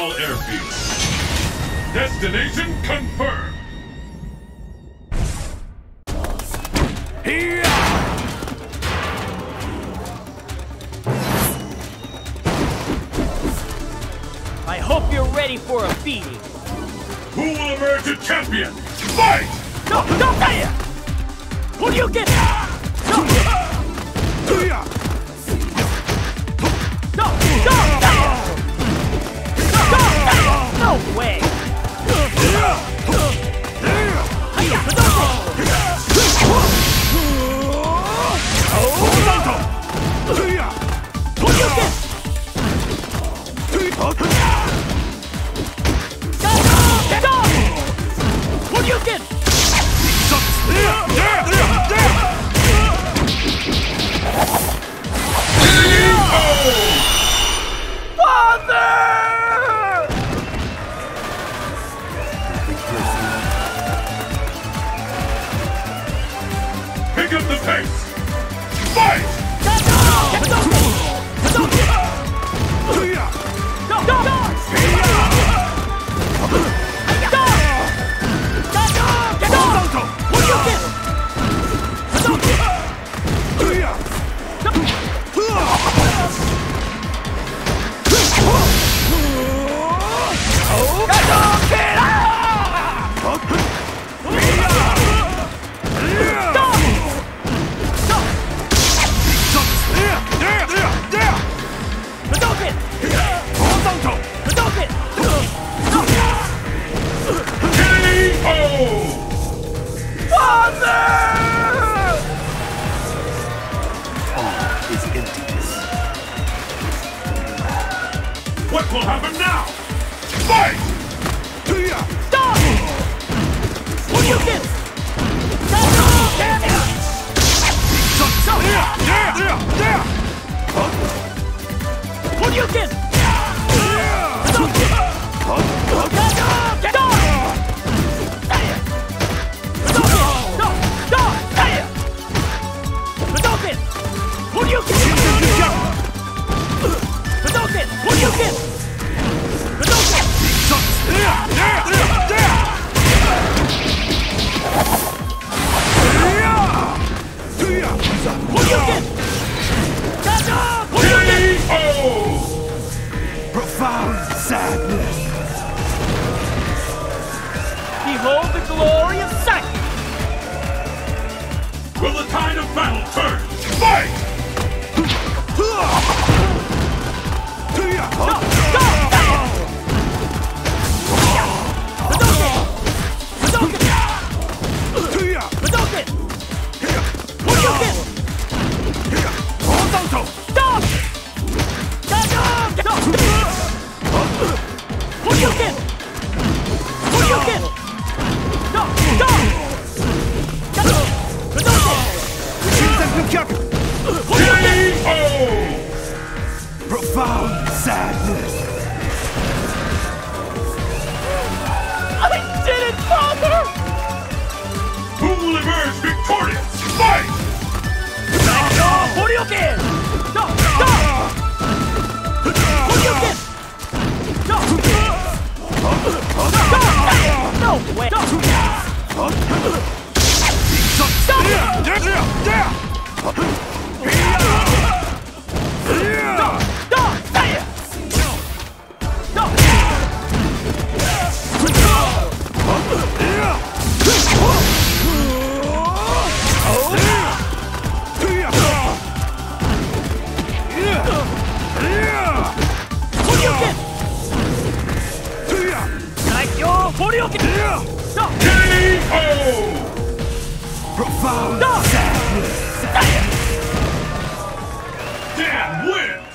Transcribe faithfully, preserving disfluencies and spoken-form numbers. all airfields. Destination confirmed. Here! I hope you're ready for a beating. Who will emerge a champion? Fight! No, don't say it! Who do you get? No! No! Don't say it! Don't say it! No way! Who do you get? Who do you get? Father! Pick up the pace! Fight! What will happen now? Fight! Stop! What do you get? What do you get? What do you get? What do you get? What do you get? What do you get? Profound sadness. Behold the glory of sight. Will the tide of battle turn? Fight! No, go! Profound sadness. I did it, Father! Who will emerge victorious? Fight! What do you get? No! No! What do you get? No! No! No way! No! No! No! Profound sadness. Damn win!